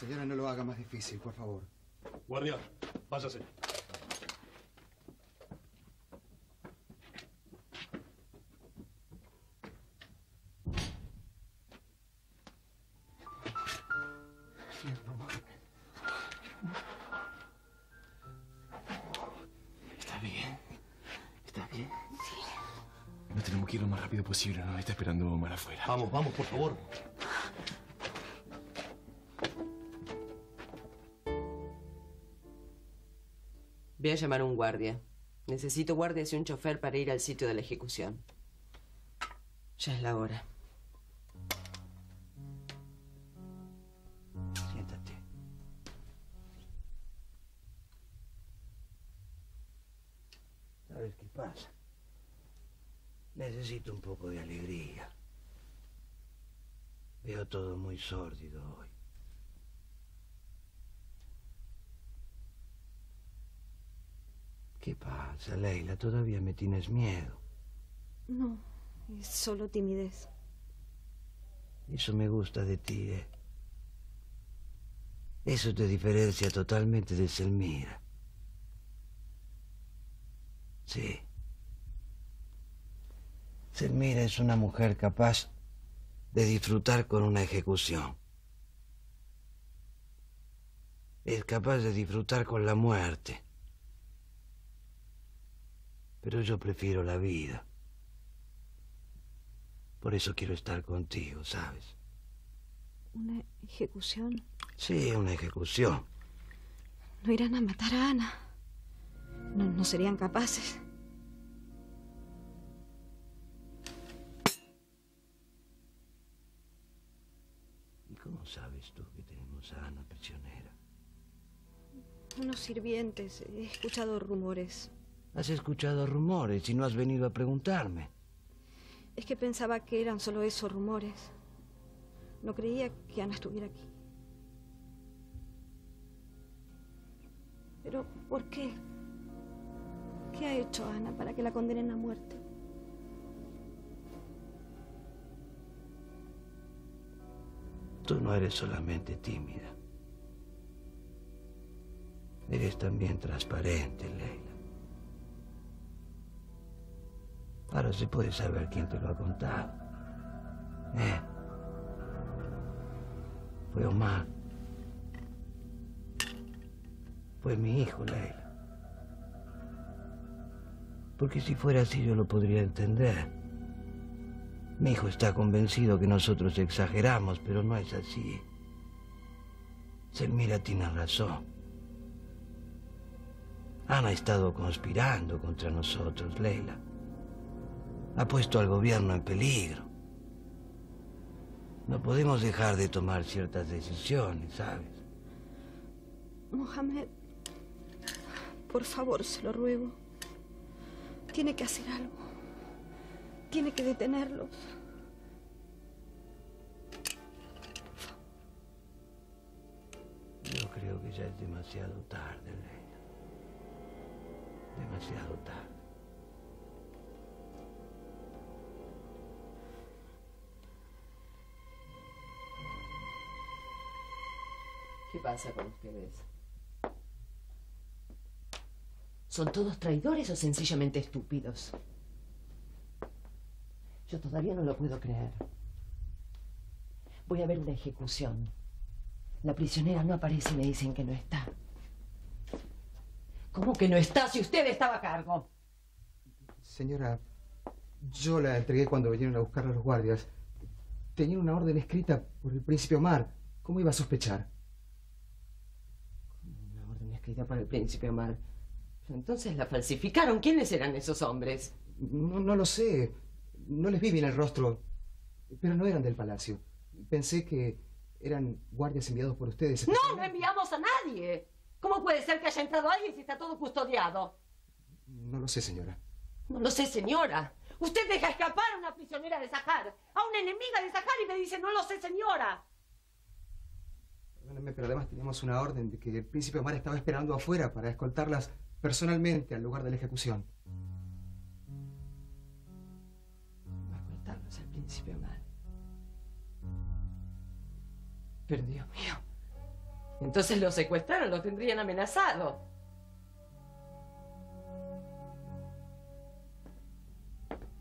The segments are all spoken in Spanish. Señora, no lo haga más difícil, por favor. Guardia, pásase. Lo más rápido posible, no me está esperando mal afuera. Vamos, vamos, por favor. Voy a llamar a un guardia. Necesito guardias y un chofer para ir al sitio de la ejecución. Ya es la hora. Siéntate. A ver qué pasa. Necesito un poco de alegría. Veo todo muy sórdido hoy. ¿Qué pasa, Leila? ¿Todavía me tienes miedo? No, es solo timidez. Eso me gusta de ti, ¿eh? Eso te diferencia totalmente de Selmira. Sí. Selmira es una mujer capaz de disfrutar con una ejecución. Es capaz de disfrutar con la muerte. Pero yo prefiero la vida. Por eso quiero estar contigo, ¿sabes? ¿Una ejecución? Sí, una ejecución. ¿No irán a matar a Ana? No serían capaces. ¿Cómo sabes tú que tenemos a Ana prisionera? Unos sirvientes. He escuchado rumores. ¿Has escuchado rumores y no has venido a preguntarme? Es que pensaba que eran solo esos rumores. No creía que Ana estuviera aquí. ¿Pero por qué? ¿Qué ha hecho Ana para que la condenen a muerte? Tú no eres solamente tímida. Eres también transparente, Leila. Ahora se puede saber quién te lo ha contado. Fue Omar. Fue mi hijo, Leila. Porque si fuera así yo lo podría entender. Mi hijo está convencido que nosotros exageramos, pero no es así. Selmira tiene razón. Ana ha estado conspirando contra nosotros, Leila. Ha puesto al gobierno en peligro. No podemos dejar de tomar ciertas decisiones, ¿sabes? Mohamed, por favor, se lo ruego. Tiene que hacer algo. Tiene que detenerlos. Yo creo que ya es demasiado tarde, Leila. Demasiado tarde. ¿Qué pasa con ustedes? ¿Son todos traidores o sencillamente estúpidos? Yo todavía no lo puedo creer. Voy a ver una ejecución. La prisionera no aparece y me dicen que no está. ¿Cómo que no está si usted estaba a cargo? Señora, yo la entregué cuando vinieron a buscar a los guardias. Tenía una orden escrita por el príncipe Omar. ¿Cómo iba a sospechar? Una orden escrita por el príncipe Omar. Pero entonces la falsificaron. ¿Quiénes eran esos hombres? No lo sé. No les vi bien el rostro, pero no eran del palacio. Pensé que eran guardias enviados por ustedes. ¡No, no enviamos a nadie! ¿Cómo puede ser que haya entrado alguien si está todo custodiado? No lo sé, señora. No lo sé, señora. Usted deja escapar a una prisionera de Zahar, a una enemiga de Zahar, y me dice, no lo sé, señora. Perdóneme, pero además teníamos una orden de que el príncipe Omar estaba esperando afuera para escoltarlas personalmente al lugar de la ejecución. Pero Dios mío, Entonces los secuestraron, los tendrían amenazados. Esto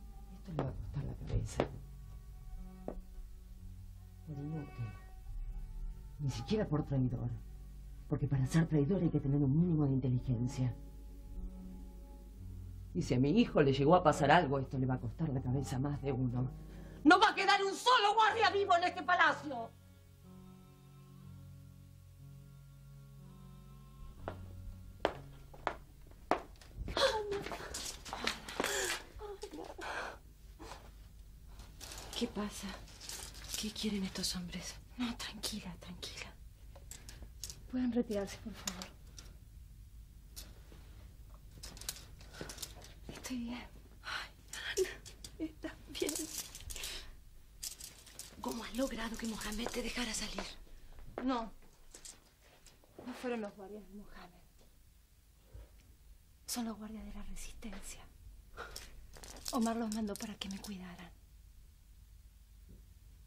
le va a costar la cabeza. Por inútil. Ni siquiera por traidor. Porque para ser traidor hay que tener un mínimo de inteligencia. Y si a mi hijo le llegó a pasar algo, esto le va a costar la cabeza a más de uno. ¡No va a quedar un solo guardia vivo en este palacio! ¿Qué pasa? ¿Qué quieren estos hombres? No, tranquila, tranquila. Pueden retirarse, por favor. Estoy bien. Ay, Ana, estás bien. ¿Cómo has logrado que Mohamed te dejara salir? No. No fueron los guardias de Mohamed. Son los guardias de la Resistencia. Omar los mandó para que me cuidaran.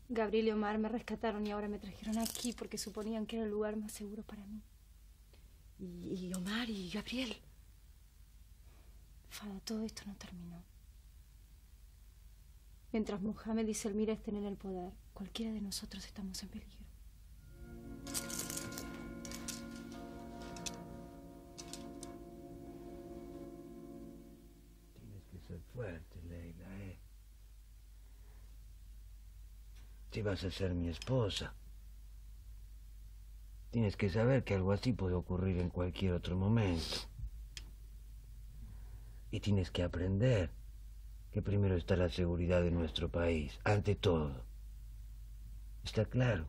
Gabriel y Omar me rescataron y ahora me trajeron aquí porque suponían que era el lugar más seguro para mí. ¿Y Omar y Gabriel? Fada, todo esto no terminó. Mientras Mohamed y Selmira estén en el poder, cualquiera de nosotros estamos en peligro. Tienes que ser fuerte, Leila, ¿eh? Te vas a ser mi esposa. Tienes que saber que algo así puede ocurrir en cualquier otro momento. Y tienes que aprender que primero está la seguridad de nuestro país, ante todo. ¿Está claro?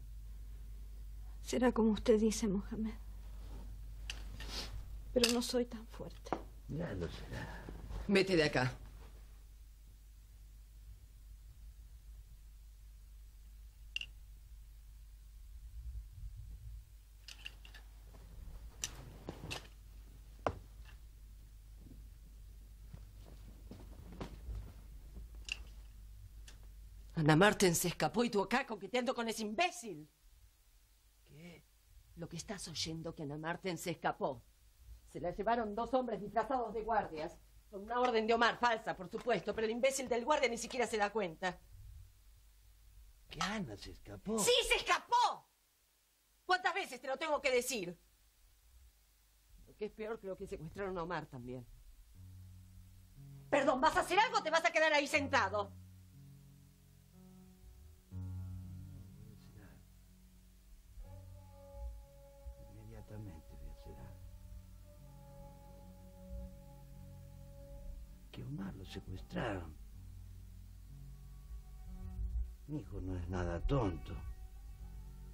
Será como usted dice, Mohamed. Pero no soy tan fuerte. Ya lo será. Vete de acá. Ana Marten se escapó y tú acá coqueteando con ese imbécil. ¿Qué? Lo que estás oyendo, que Ana Marten se escapó. Se la llevaron dos hombres disfrazados de guardias. Con una orden de Omar, falsa, por supuesto, pero el imbécil del guardia ni siquiera se da cuenta. ¿Qué? Ana se escapó. ¡Sí, se escapó! ¿Cuántas veces te lo tengo que decir? Lo que es peor, creo que secuestraron a Omar también. Perdón, ¿vas a hacer algo o te vas a quedar ahí sentado? Que Omar lo secuestraron. Mi hijo no es nada tonto.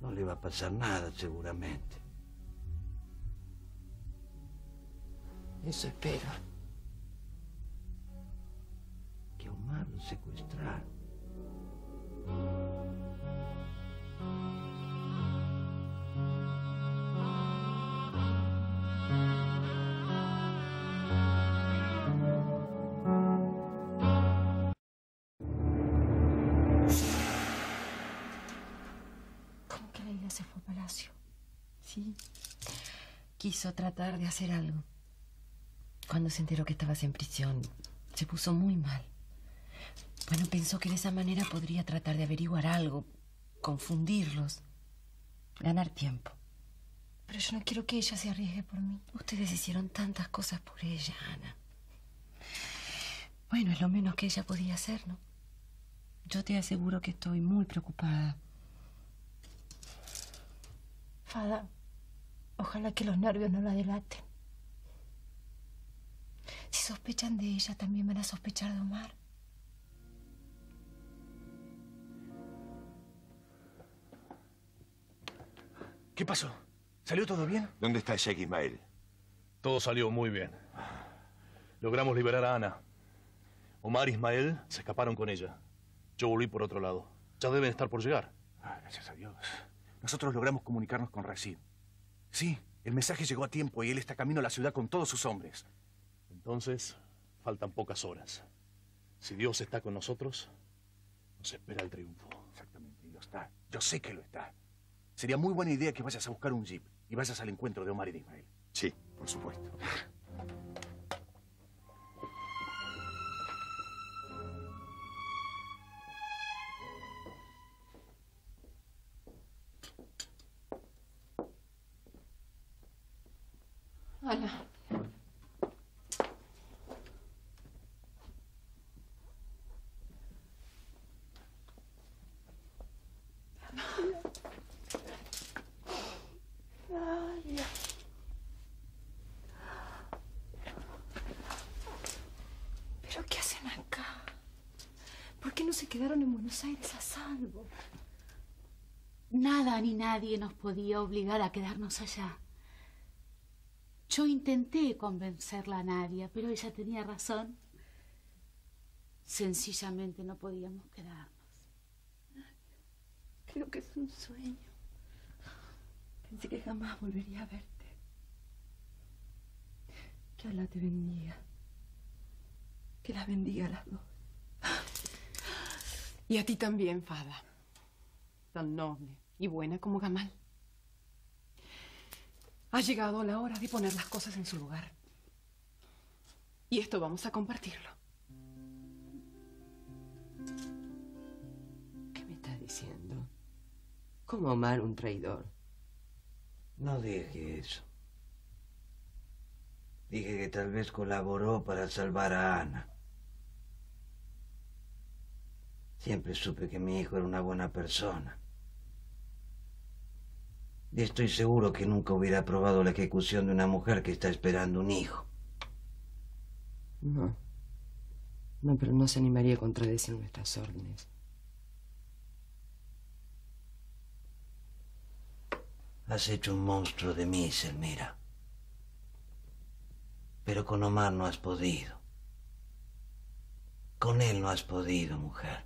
No le va a pasar nada, seguramente. Eso espero. Que Omar lo secuestraron. Quiso tratar de hacer algo. Cuando se enteró que estabas en prisión, se puso muy mal. Bueno, pensó que de esa manera podría tratar de averiguar algo, confundirlos, ganar tiempo. Pero yo no quiero que ella se arriesgue por mí. Ustedes hicieron tantas cosas por ella, Ana. Bueno, es lo menos que ella podía hacer, ¿no? Yo te aseguro que estoy muy preocupada. Fada. Ojalá que los nervios no la delaten. Si sospechan de ella, también van a sospechar de Omar. ¿Qué pasó? ¿Salió todo bien? ¿Dónde está Sheikh Ismael? Todo salió muy bien. Logramos liberar a Ana. Omar y Ismael se escaparon con ella. Yo volví por otro lado. Ya deben estar por llegar. Ah, gracias a Dios. Nosotros logramos comunicarnos con Rashid. Sí, el mensaje llegó a tiempo y él está camino a la ciudad con todos sus hombres. Entonces, faltan pocas horas. Si Dios está con nosotros, nos espera el triunfo. Exactamente, y lo está. Yo sé que lo está. Sería muy buena idea que vayas a buscar un jeep. ¿Y vas al encuentro de Omar y de Ismael? Sí, por supuesto. Hola. ¿Pero qué hacen acá? ¿Por qué no se quedaron en Buenos Aires a salvo? Nada ni nadie nos podía obligar a quedarnos allá. Yo intenté convencerla a Nadia, pero ella tenía razón. Sencillamente no podíamos quedarnos. Creo que es un sueño. Pensé que jamás volvería a verte. Que Allah te bendiga. Que las bendiga a las dos. Y a ti también, Fada. Tan noble y buena como Gamal. Ha llegado la hora de poner las cosas en su lugar. Y esto vamos a compartirlo. ¿Qué me estás diciendo? ¿Cómo Omar un traidor? No dije eso. Dije que tal vez colaboró para salvar a Ana. Siempre supe que mi hijo era una buena persona. Y estoy seguro que nunca hubiera aprobado la ejecución de una mujer que está esperando un hijo. No. No, pero no se animaría a contradecir nuestras órdenes. Has hecho un monstruo de mí, Selmira. Pero con Omar no has podido. Con él no has podido, mujer.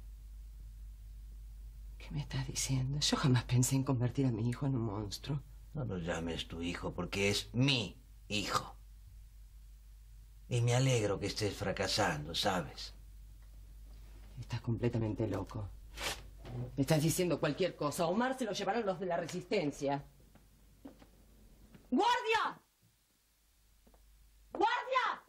¿Qué me estás diciendo? Yo jamás pensé en convertir a mi hijo en un monstruo. No lo llames tu hijo porque es mi hijo. Y me alegro que estés fracasando, ¿sabes? Estás completamente loco. Me estás diciendo cualquier cosa. Omar se lo llevaron los de la Resistencia. ¡Guardia! ¡Guardia!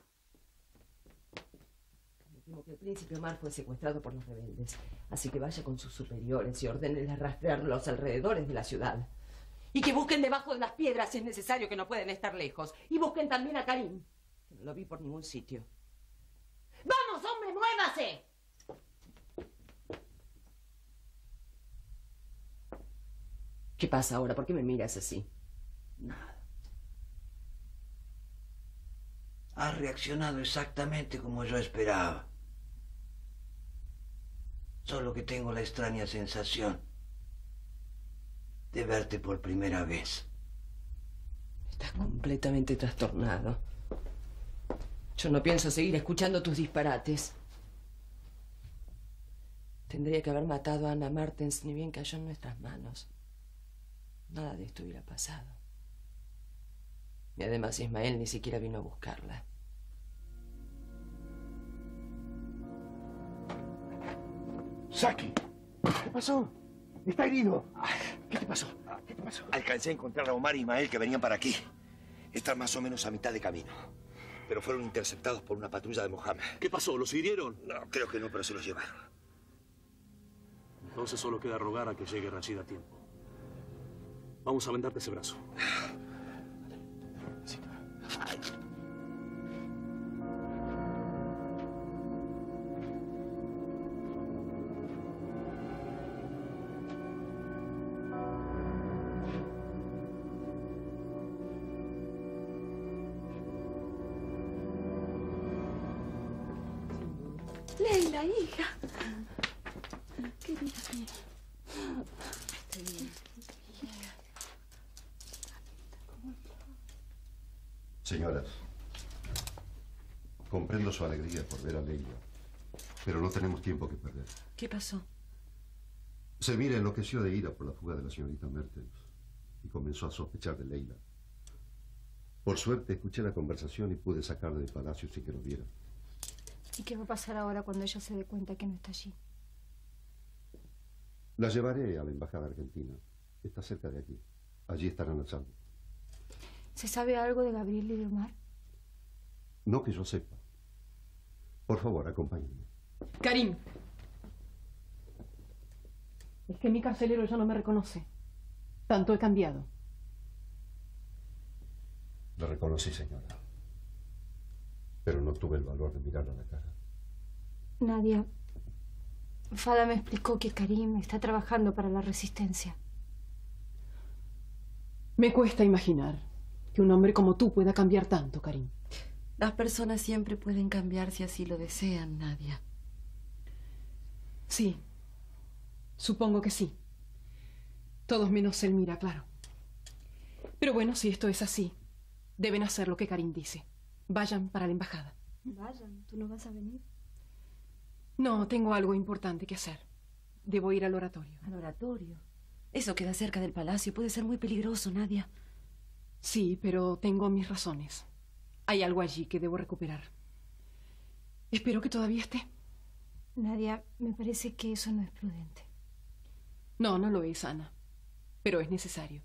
Me temo que el príncipe Omar fue secuestrado por los rebeldes. Así que vaya con sus superiores y ordenenles rastrear los alrededores de la ciudad. Y que busquen debajo de las piedras si es necesario, que no pueden estar lejos. Y busquen también a Karim, que no lo vi por ningún sitio. ¡Vamos, hombre, muévase! ¿Qué pasa ahora? ¿Por qué me miras así? Nada. Has reaccionado exactamente como yo esperaba. Solo que tengo la extraña sensación de verte por primera vez. Estás completamente trastornado. Yo no pienso seguir escuchando tus disparates. Tendría que haber matado a Ana Martens, ni bien cayó en nuestras manos. Nada de esto hubiera pasado. Y además Ismael ni siquiera vino a buscarla. ¡Saki! ¿Qué pasó? Está herido. ¿Qué te pasó? ¿Qué te pasó? Alcancé a encontrar a Omar y Ismael que venían para aquí. Están más o menos a mitad de camino. Pero fueron interceptados por una patrulla de Mohammed. ¿Qué pasó? ¿Los hirieron? No, creo que no, pero se los llevaron. Entonces solo queda rogar a que llegue Rashid a tiempo. Vamos a vendarte ese brazo. Leila, hija. Querida mía. Estoy bien. Señoras, comprendo su alegría por ver a Leila, pero no tenemos tiempo que perder. ¿Qué pasó? Selmira enloqueció de ira por la fuga de la señorita Mertens y comenzó a sospechar de Leila. Por suerte, escuché la conversación y pude sacarla del palacio sin que lo viera. ¿Y qué va a pasar ahora cuando ella se dé cuenta que no está allí? La llevaré a la embajada argentina. Está cerca de aquí. Allí estarán a salvo. ¿Se sabe algo de Gabriel y de Omar? No que yo sepa. Por favor, acompáñenme. Karim. Es que mi carcelero ya no me reconoce. Tanto he cambiado. Lo reconocí, señora. Pero no tuve el valor de mirarlo a la cara. Nadia, Fada me explicó que Karim está trabajando para la Resistencia. Me cuesta imaginar que un hombre como tú pueda cambiar tanto, Karim. Las personas siempre pueden cambiar si así lo desean, Nadia. Sí, supongo que sí. Todos menos él mira, claro. Pero bueno, si esto es así, deben hacer lo que Karim dice. Vayan para la embajada. Vayan, ¿tú no vas a venir? No, tengo algo importante que hacer. Debo ir al oratorio. ¿Al oratorio? Eso queda cerca del palacio, puede ser muy peligroso, Nadia. Sí, pero tengo mis razones. Hay algo allí que debo recuperar. Espero que todavía esté. Nadia, me parece que eso no es prudente. No, no lo es, Ana. Pero es necesario.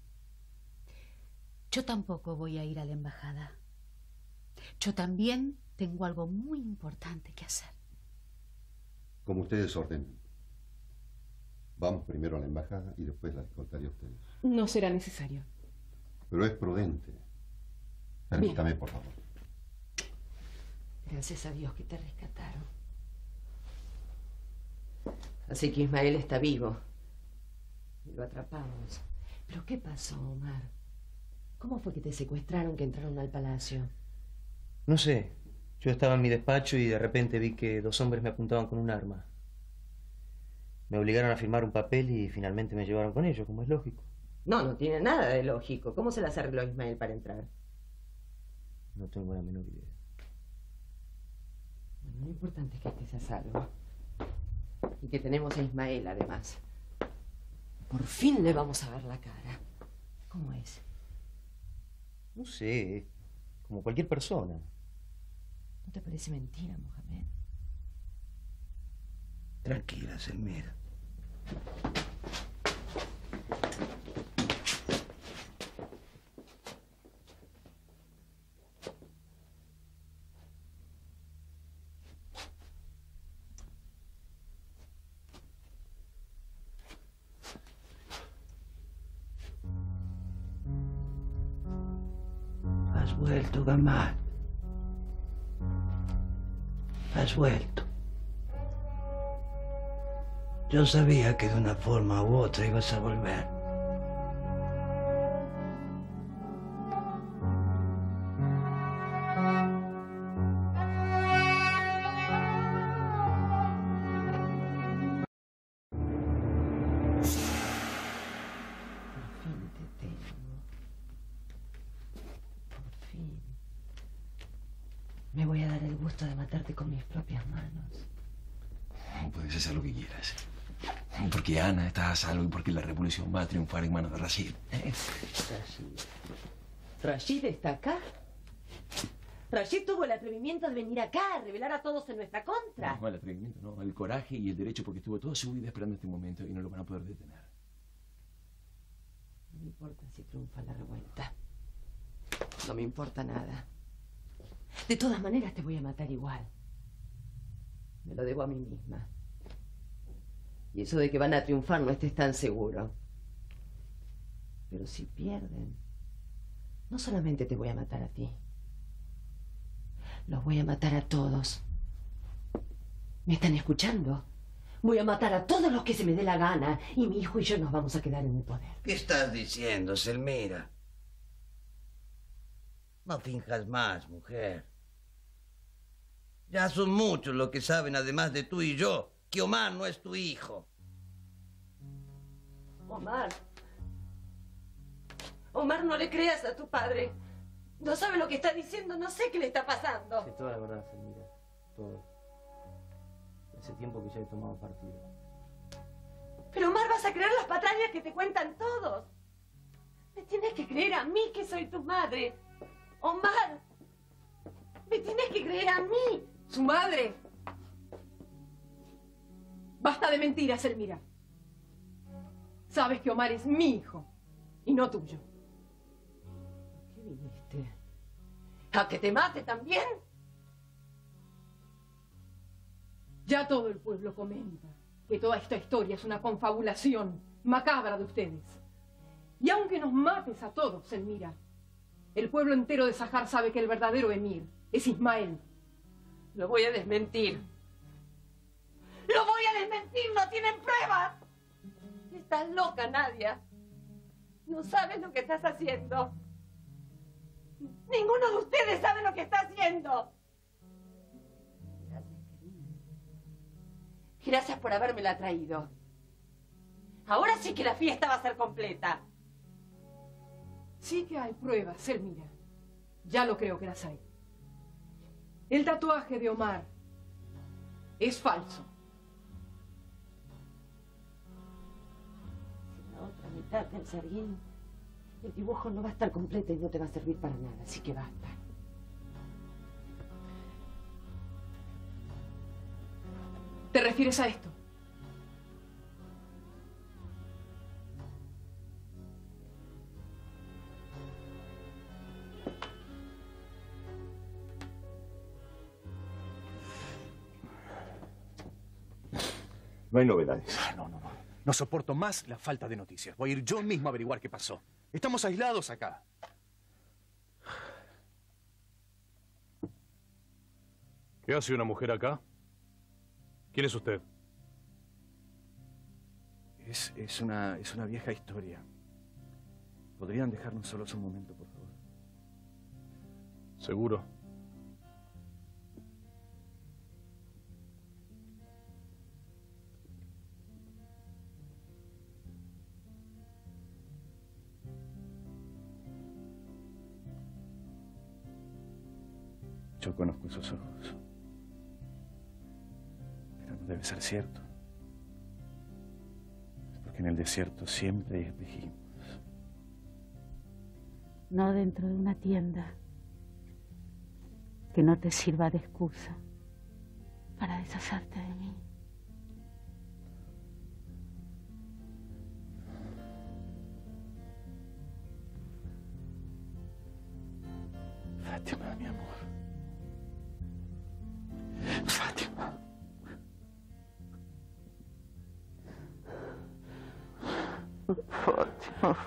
Yo tampoco voy a ir a la embajada. Yo también tengo algo muy importante que hacer. Como ustedes ordenen. Vamos primero a la embajada y después la contaré a ustedes. No será necesario. Pero es prudente. Permítame, bien, por favor. Gracias a Dios que te rescataron. Así que Ismael está vivo. Y lo atrapamos. ¿Pero qué pasó, Omar? ¿Cómo fue que te secuestraron, que entraron al palacio? No sé. Yo estaba en mi despacho y de repente vi que dos hombres me apuntaban con un arma. Me obligaron a firmar un papel y finalmente me llevaron con ellos, como es lógico. No, no tiene nada de lógico. ¿Cómo se las arregló Ismael para entrar? No tengo la menor idea. Bueno, lo importante es que estés a salvo. Y que tenemos a Ismael, además. Por fin le vamos a ver la cara. ¿Cómo es? No sé, como cualquier persona. ¿No te parece mentira, Mohamed? Tranquila, Selmira. Has vuelto, Gamal. Has vuelto. Yo sabía que de una forma u otra ibas a volver. Por fin te tengo. Por fin. Me voy a dar el gusto de matarte con mis propias manos. Puedes hacer lo que quieras. Porque Ana está a salvo y porque la revolución va a triunfar en manos de Rashid. ¿Rashid está acá? Rashid tuvo el atrevimiento de venir acá a rebelar a todos en nuestra contra. No, el atrevimiento no, el coraje y el derecho, porque estuvo toda su vida esperando este momento y no lo van a poder detener. No me importa si triunfa la revuelta. No me importa nada. De todas maneras te voy a matar igual. Me lo debo a mí misma. Y eso de que van a triunfar no estés tan seguro. Pero si pierden, no solamente te voy a matar a ti. Los voy a matar a todos. ¿Me están escuchando? Voy a matar a todos los que se me dé la gana. Y mi hijo y yo nos vamos a quedar en el poder. ¿Qué estás diciendo, Selmira? No finjas más, mujer. Ya son muchos los que saben, además de tú y yo, que Omar no es tu hijo. Omar. Omar, no le creas a tu padre. No sabe lo que está diciendo, no sé qué le está pasando. Es toda la verdad, señora. Todo. Hace tiempo que ya he tomado partido. Pero Omar, vas a creer las patrañas que te cuentan todos. Me tienes que creer a mí, que soy tu madre. Omar. Me tienes que creer a mí. Su madre. Basta de mentiras, Elmira. Sabes que Omar es mi hijo y no tuyo. ¿Por qué viniste? ¿A que te mate también? Ya todo el pueblo comenta que toda esta historia es una confabulación macabra de ustedes. Y aunque nos mates a todos, Elmira, el pueblo entero de Zahar sabe que el verdadero emir es Ismael. Lo voy a desmentir. ¡Lo voy a desmentir! ¡No tienen pruebas! Estás loca, Nadia. No sabes lo que estás haciendo. Ninguno de ustedes sabe lo que está haciendo. Gracias, querida. Gracias por habérmela traído. Ahora sí que la fiesta va a ser completa. Sí que hay pruebas, Elmira. Ya lo creo que las hay. El tatuaje de Omar es falso. Sin la otra mitad del sarguín, el dibujo no va a estar completo y no te va a servir para nada, así que basta. ¿Te refieres a esto? No hay novedades. No. No soporto más la falta de noticias. Voy a ir yo mismo a averiguar qué pasó. Estamos aislados acá. ¿Qué hace una mujer acá? ¿Quién es usted? Es una vieja historia. ¿Podrían dejarnos solos un momento, por favor? Seguro. Yo conozco esos ojos, pero no debe ser cierto, porque en el desierto siempre hay espejismos. No dentro de una tienda, que no te sirva de excusa para deshacerte de mí. Fátima, mi amor. Fátima. Fátima.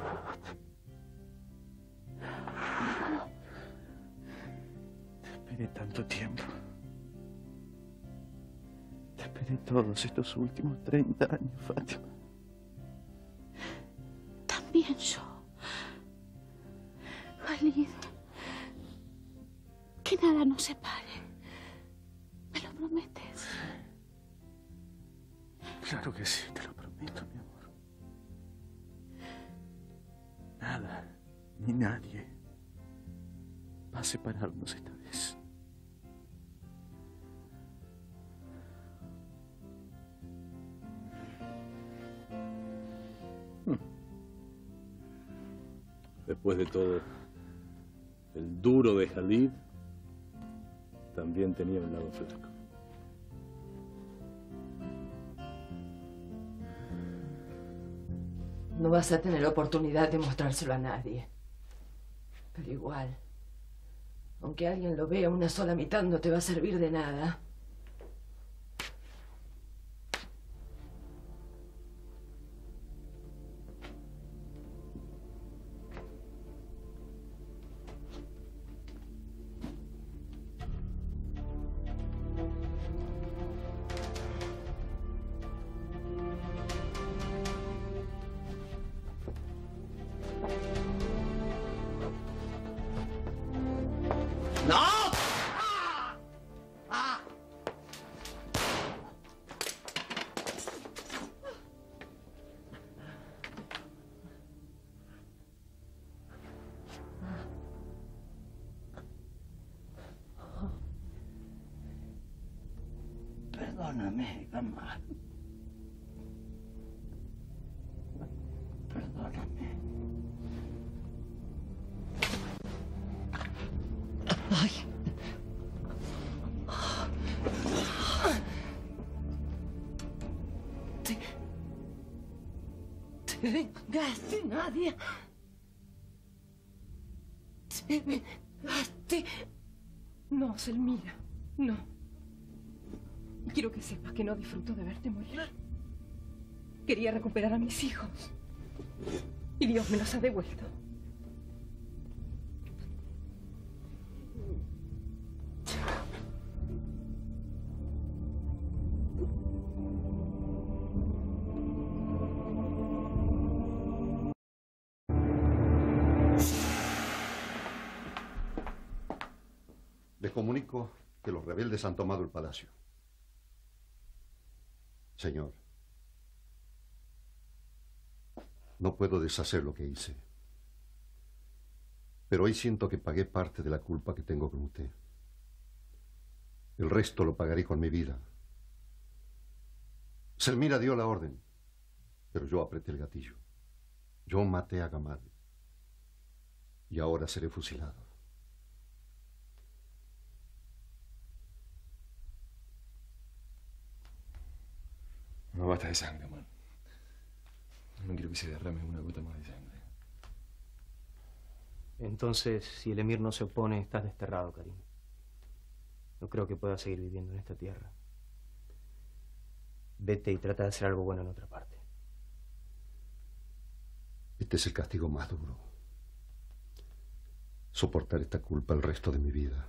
Te esperé tanto tiempo. Te esperé todos estos últimos 30 años, Fátima. También yo. Khalid. Que nada nos separe. ¿Prometes? Claro que sí, te lo prometo, mi amor. Nada, ni nadie va a separarnos esta vez. Después de todo, el duro de Khalid también tenía un lado flaco. No vas a tener oportunidad de mostrárselo a nadie. Pero igual, aunque alguien lo vea, una sola mitad no te va a servir de nada. Perdóname, mamá. Perdóname. Ay. Te vengaste, Nadia. Te vengaste. No, Selmira, no. Quiero que sepas que no disfruto de verte morir. Quería recuperar a mis hijos. Y Dios me los ha devuelto. Les comunico que los rebeldes han tomado el palacio. Señor, no puedo deshacer lo que hice. Pero hoy siento que pagué parte de la culpa que tengo con usted. El resto lo pagaré con mi vida. Selmira dio la orden, pero yo apreté el gatillo. Yo maté a Gamal. Y ahora seré fusilado. No basta de sangre, man. No quiero que se derrame una gota más de sangre. Entonces, si el emir no se opone, estás desterrado, Karim. No creo que puedas seguir viviendo en esta tierra. Vete y trata de hacer algo bueno en otra parte. Este es el castigo más duro. Soportar esta culpa el resto de mi vida.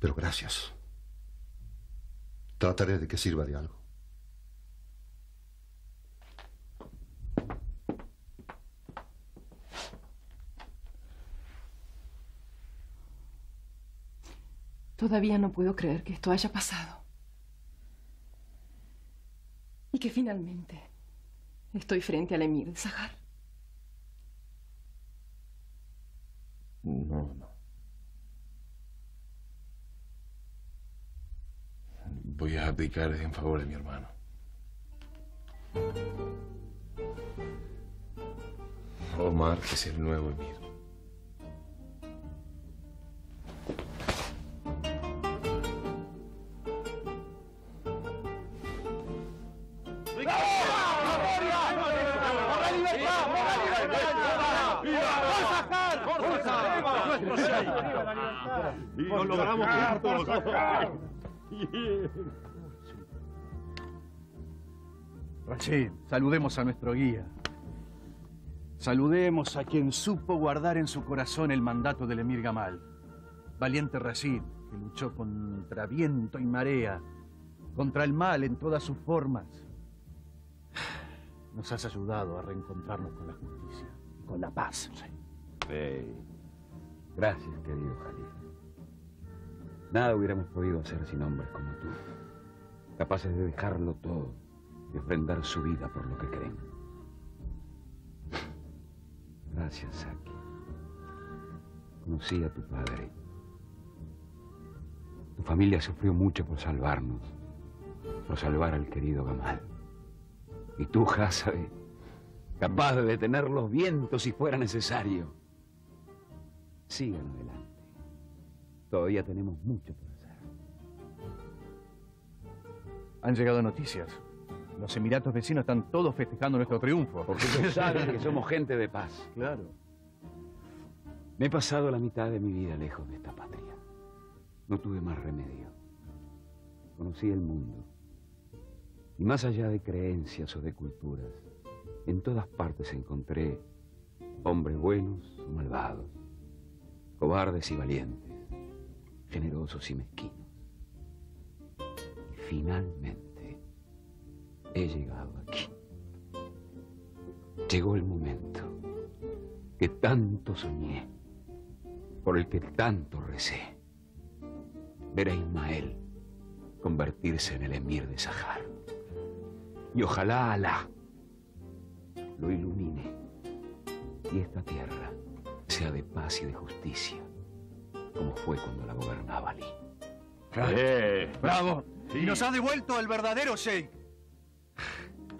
Pero gracias. Trataré de que sirva de algo. Todavía no puedo creer que esto haya pasado. Y que finalmente estoy frente al emir de Sahar. No, no. Voy a abdicar en favor de mi hermano. Omar es el nuevo emir. Y nos logramos juntos. Rachid, saludemos a nuestro guía. Saludemos a quien supo guardar en su corazón el mandato del emir Gamal. Valiente Rachid, que luchó contra viento y marea, contra el mal en todas sus formas. Nos has ayudado a reencontrarnos con la justicia y con la paz. Sí. Hey. Gracias, querido Khalid. Nada hubiéramos podido hacer sin hombres como tú, capaces de dejarlo todo y ofrendar su vida por lo que creen. Gracias, Saki. Conocí a tu padre. Tu familia sufrió mucho por salvarnos, por salvar al querido Gamal. Y tú, Hassan, capaz de detener los vientos si fuera necesario. Sigan adelante. Todavía tenemos mucho por hacer. Han llegado noticias. Los emiratos vecinos están todos festejando nuestro triunfo. Porque ellos saben que somos gente de paz. Claro. Me he pasado la mitad de mi vida lejos de esta patria. No tuve más remedio. Conocí el mundo. Y más allá de creencias o de culturas, en todas partes encontré hombres buenos o malvados. Cobardes y valientes, generosos y mezquinos. Y finalmente he llegado aquí. Llegó el momento que tanto soñé, por el que tanto recé. Ver a Ismael convertirse en el emir de Sahar. Y ojalá Alá lo ilumine y esta tierra sea de paz y de justicia, como fue cuando la gobernaba Ali. ¡Bravo! Sí. Y nos ha devuelto al verdadero sheik,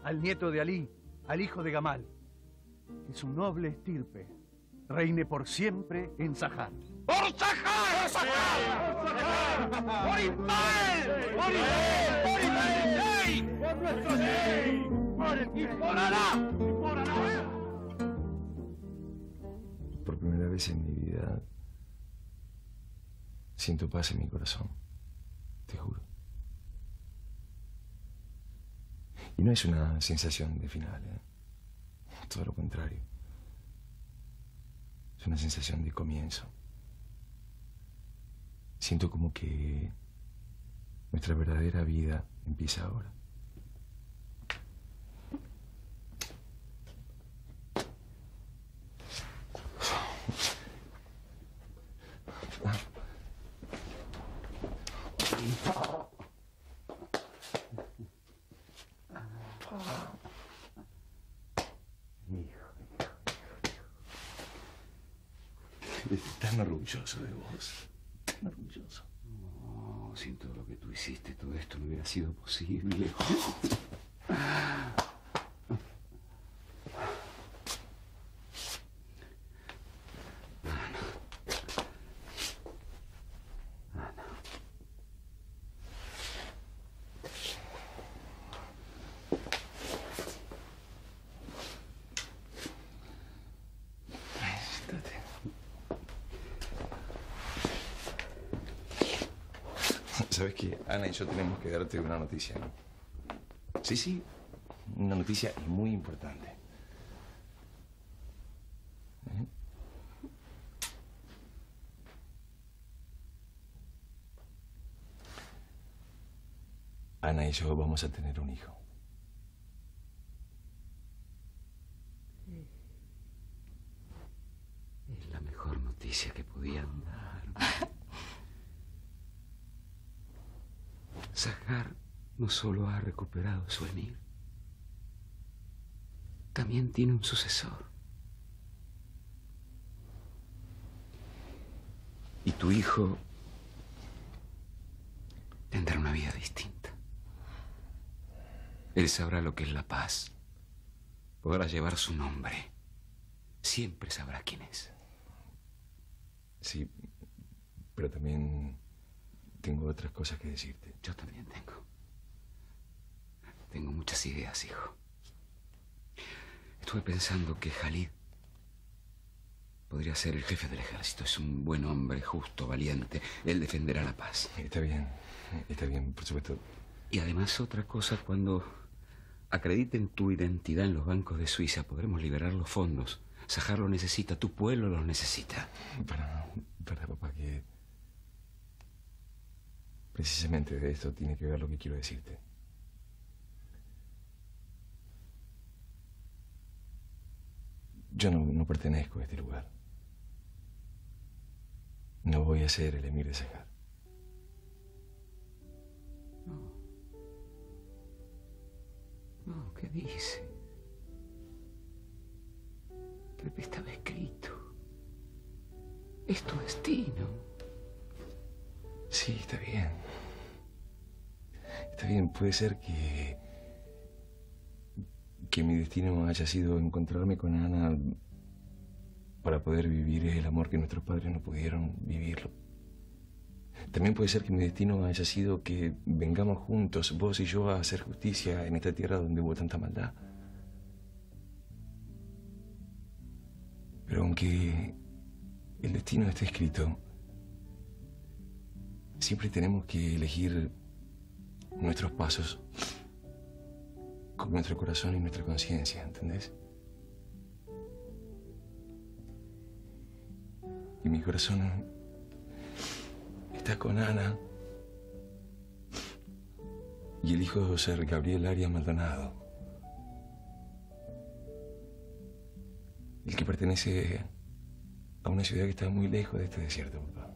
al nieto de Ali, al hijo de Gamal, que su noble estirpe reine por siempre en Sahar. ¡Por Sahar! ¡Por Sahar! ¡Por Sahar! ¡Por Ismael! ¡Por Ismael! ¡Por Ismael sheik! ¡Por nuestro sheik! ¡Y por Alá! ¡Y por Alá! Por primera vez en mi vida Siento paz en mi corazón, te juro. Y no es una sensación de final, ¿eh? Todo lo contrario. Es una sensación de comienzo. Siento como que nuestra verdadera vida empieza ahora. Tan orgulloso de vos, tan orgulloso. No, sin todo lo que tú hiciste, todo esto no hubiera sido posible. Sabes que Ana y yo tenemos que darte una noticia, ¿no? Sí, sí, una noticia muy importante. ¿Eh? Ana y yo vamos a tener un hijo. Es la mejor noticia que podían dar. Zahar no solo ha recuperado su emir, también tiene un sucesor. Y tu hijo tendrá una vida distinta. Él sabrá lo que es la paz. Podrá llevar su nombre. Siempre sabrá quién es. Sí, pero también... tengo otras cosas que decirte. Yo también tengo. Tengo muchas ideas, hijo. Estuve pensando que Khalid podría ser el jefe del ejército. Es un buen hombre, justo, valiente. Él defenderá la paz. Está bien, por supuesto. Y además otra cosa, cuando acrediten tu identidad en los bancos de Suiza, podremos liberar los fondos. Zahar lo necesita, tu pueblo los necesita. Para papá, que... precisamente de esto tiene que ver lo que quiero decirte. Yo no pertenezco a este lugar. No voy a ser el emir de Zahar. No. No, ¿qué dice? Pero estaba escrito. Es tu destino. Sí, está bien. Está bien, puede ser que... mi destino haya sido encontrarme con Ana para poder vivir el amor que nuestros padres no pudieron vivirlo. También puede ser que mi destino haya sido que vengamos juntos, vos y yo, a hacer justicia en esta tierra donde hubo tanta maldad. Pero aunque el destino esté escrito, siempre tenemos que elegir nuestros pasos con nuestro corazón y nuestra conciencia, ¿entendés? Y mi corazón está con Ana y el hijo de José Gabriel Arias Maldonado, el que pertenece a una ciudad que está muy lejos de este desierto, papá.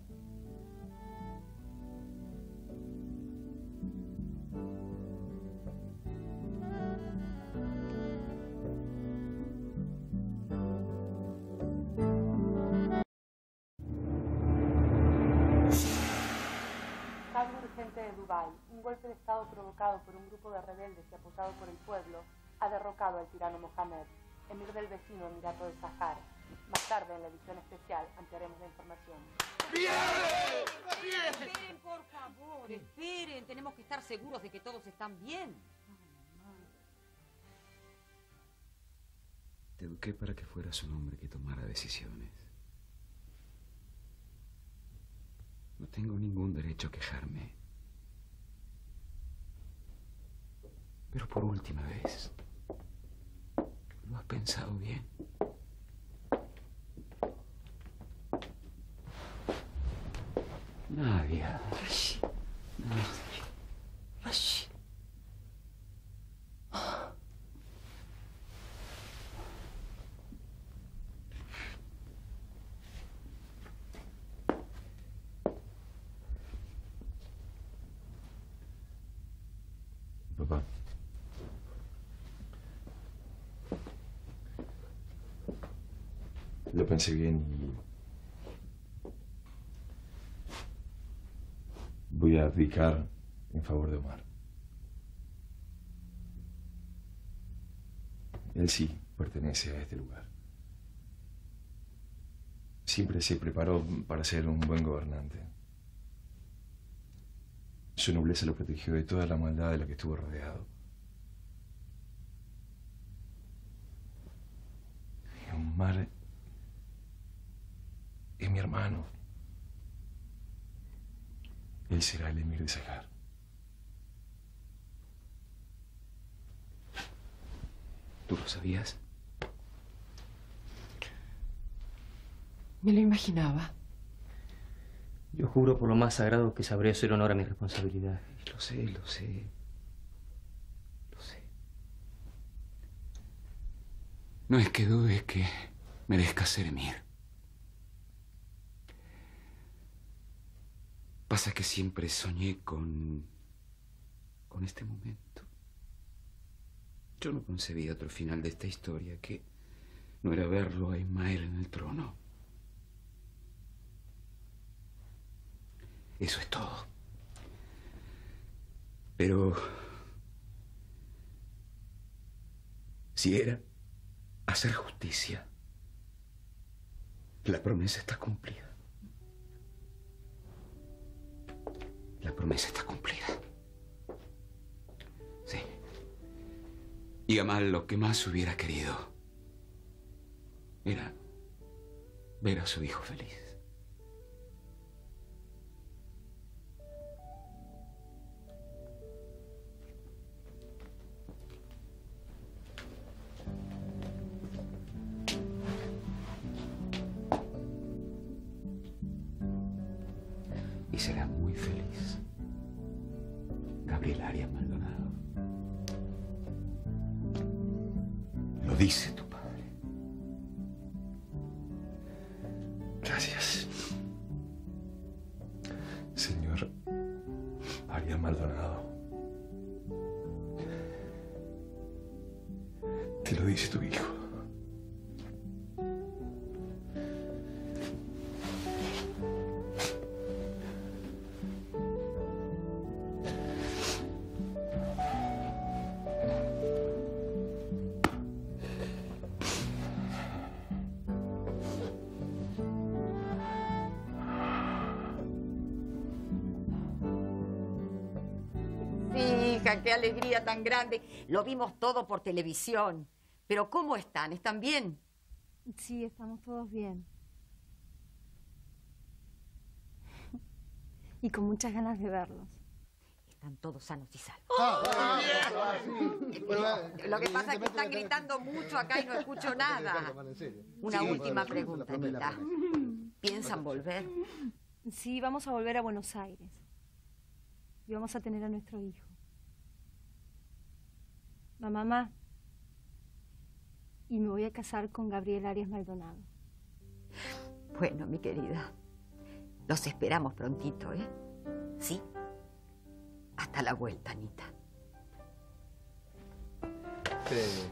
De Dubái, un golpe de estado provocado por un grupo de rebeldes y apoyado por el pueblo, ha derrocado al tirano Mohamed, emir del vecino Emirato de Zahar. Más tarde, en la edición especial, ampliaremos la información. ¡Bien! Esperen, por favor, esperen. Tenemos que estar seguros de que todos están bien. Te eduqué para que fueras un hombre que tomara decisiones. tengo ningún derecho a quejarme. Pero por última vez, ¿lo has pensado bien? Nadia. Rashid. Rashid. Papá. Lo pensé bien y... voy a abdicar en favor de Omar. Él sí pertenece a este lugar. Siempre se preparó para ser un buen gobernante. Su nobleza lo protegió de toda la maldad de la que estuvo rodeado. Y Omar es mi hermano. Él será el emir de Sajar. ¿Tú lo sabías? Me lo imaginaba. Yo juro por lo más sagrado que sabré hacer honor a mi responsabilidad. Lo sé, lo sé. Lo sé. No es que dudes que merezcas ser emir. Pasa que siempre soñé con este momento. Yo no concebí otro final de esta historia que no era verlo a Ismael en el trono. Eso es todo. Pero... si era hacer justicia, la promesa está cumplida. La promesa está cumplida. Sí. Y Gamal lo que más hubiera querido era ver a su hijo feliz. Y será muy feliz. Gabriel Arias Maldonado. Lo dice tu padre. Gracias. Señor Arias Maldonado. Te lo dice tu hijo. ¡Qué alegría tan grande! Lo vimos todo por televisión. Pero ¿cómo están? ¿Están bien? Sí, estamos todos bien. Y con muchas ganas de verlos. Están todos sanos y salvos. ¡Oh! Lo que pasa es que están gritando mucho acá y no escucho nada. Una última pregunta, Anita. ¿Piensan volver? Sí, vamos a volver a Buenos Aires. Y vamos a tener a nuestro hijo. Mamá, y me voy a casar con Gabriel Arias Maldonado. Bueno, mi querida, los esperamos prontito, ¿eh? ¿Sí? Hasta la vuelta, Anita. Sí.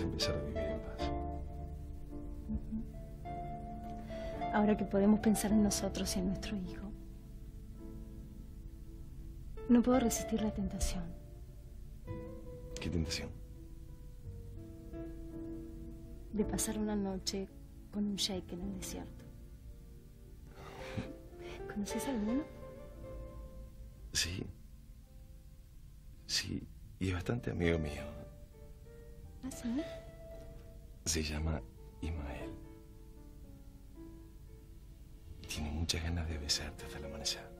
Empezar a vivir en paz. Ahora que podemos pensar en nosotros y en nuestro hijo, no puedo resistir la tentación. ¿Qué tentación? De pasar una noche con un sheik en el desierto. ¿Conoces alguno? Sí, y es bastante amigo mío. ¿Ah, sí? Se llama Imael. Tiene muchas ganas de besarte hasta el amanecer.